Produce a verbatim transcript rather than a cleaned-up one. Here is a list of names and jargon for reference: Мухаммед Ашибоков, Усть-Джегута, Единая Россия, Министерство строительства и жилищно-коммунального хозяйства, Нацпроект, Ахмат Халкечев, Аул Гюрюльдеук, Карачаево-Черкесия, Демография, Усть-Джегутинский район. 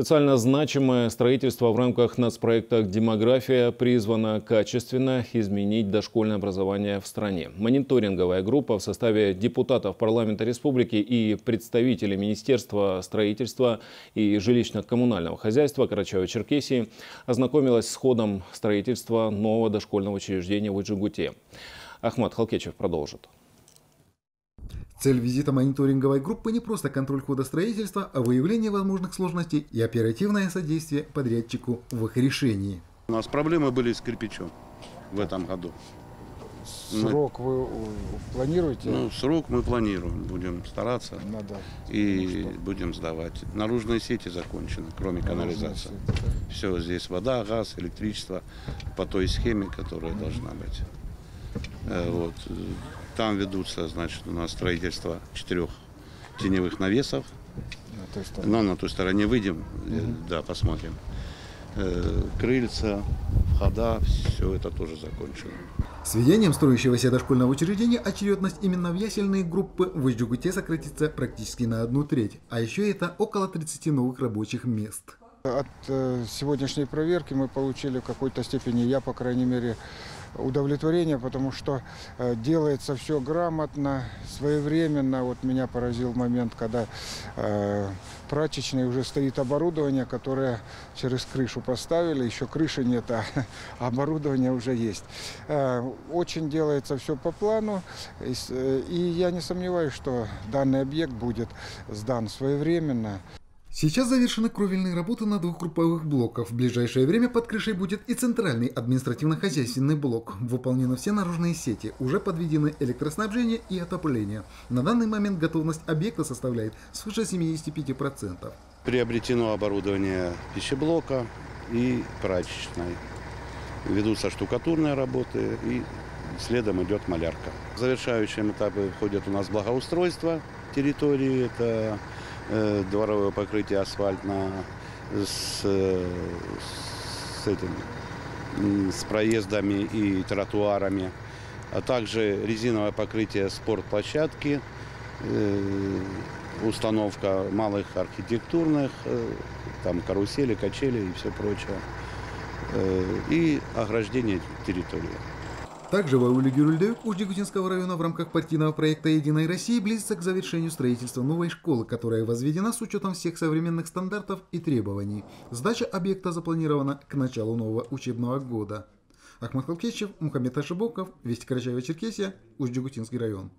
Социально значимое строительство в рамках нацпроекта «Демография» призвано качественно изменить дошкольное образование в стране. Мониторинговая группа в составе депутатов парламента республики и представителей Министерства строительства и жилищно-коммунального хозяйства Карачаево-Черкесии ознакомилась с ходом строительства нового дошкольного учреждения в Усть-Джегуте. Ахмат Халкечев продолжит. Цель визита мониторинговой группы не просто контроль хода строительства, а выявление возможных сложностей и оперативное содействие подрядчику в их решении. У нас проблемы были с кирпичом в этом году. Срок мы... вы планируете? Ну, срок мы планируем. Будем стараться Надо. и ну, будем сдавать. Наружные сети закончены, кроме Наружные канализации. Сети, да. Все, здесь вода, газ, электричество по той схеме, которая mm-hmm. должна быть. Вот. Там ведутся, значит, у нас строительство четырех теневых навесов. На Но на той стороне выйдем, mm-hmm. да, посмотрим. Крыльца, входа, все это тоже закончено. С введением строящегося дошкольного учреждения очередность именно в ясельные группы в Усть-Джегуте сократится практически на одну треть. А еще это около тридцати новых рабочих мест. От сегодняшней проверки мы получили в какой-то степени, я, по крайней мере, удовлетворение, потому что делается все грамотно, своевременно. Вот меня поразил момент, когда э, прачечной уже стоит оборудование, которое через крышу поставили. Еще крыши нет, а оборудование уже есть. Э, очень делается все по плану. И, и я не сомневаюсь, что данный объект будет сдан своевременно. Сейчас завершены кровельные работы на двух групповых блоках. В ближайшее время под крышей будет и центральный административно-хозяйственный блок. Выполнены все наружные сети, уже подведены электроснабжение и отопление. На данный момент готовность объекта составляет свыше семидесяти пяти процентов. Приобретено оборудование пищеблока и прачечной. Ведутся штукатурные работы и следом идет малярка. В завершающие этапы входят у нас благоустройство территории, это... дворовое покрытие асфальтно с, с, этими, с проездами и тротуарами, а также резиновое покрытие спортплощадки, установка малых архитектурных, там карусели, качели и все прочее, и ограждение территории. Также в ауле Гюрюльдеук Усть-Джегутинского района в рамках партийного проекта «Единой России» близится к завершению строительства новой школы, которая возведена с учетом всех современных стандартов и требований. Сдача объекта запланирована к началу нового учебного года. Ахмат Халкечев, Мухаммед Ашибоков, Вести Карачаево-Черкесия, Усть-Джегутинский район.